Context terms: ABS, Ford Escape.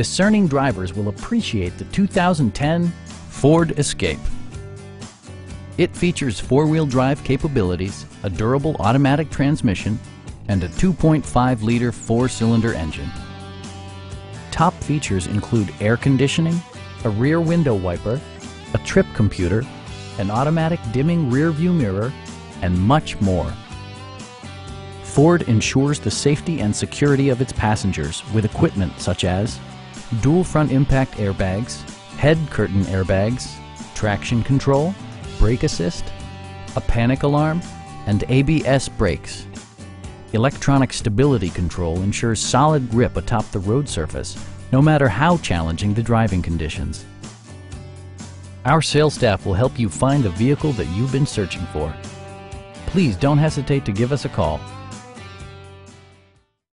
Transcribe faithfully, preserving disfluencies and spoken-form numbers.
discerning drivers will appreciate the two thousand ten Ford Escape. It features four-wheel drive capabilities, a durable automatic transmission, and a two point five liter four-cylinder engine. Top features include air conditioning, a rear window wiper, a trip computer, an automatic dimming rearview mirror, and much more. Ford ensures the safety and security of its passengers with equipment such as dual front impact airbags, head curtain airbags, traction control, brake assist, a panic alarm, and A B S brakes. Electronic stability control ensures solid grip atop the road surface, no matter how challenging the driving conditions. Our sales staff will help you find the vehicle that you've been searching for. Please don't hesitate to give us a call.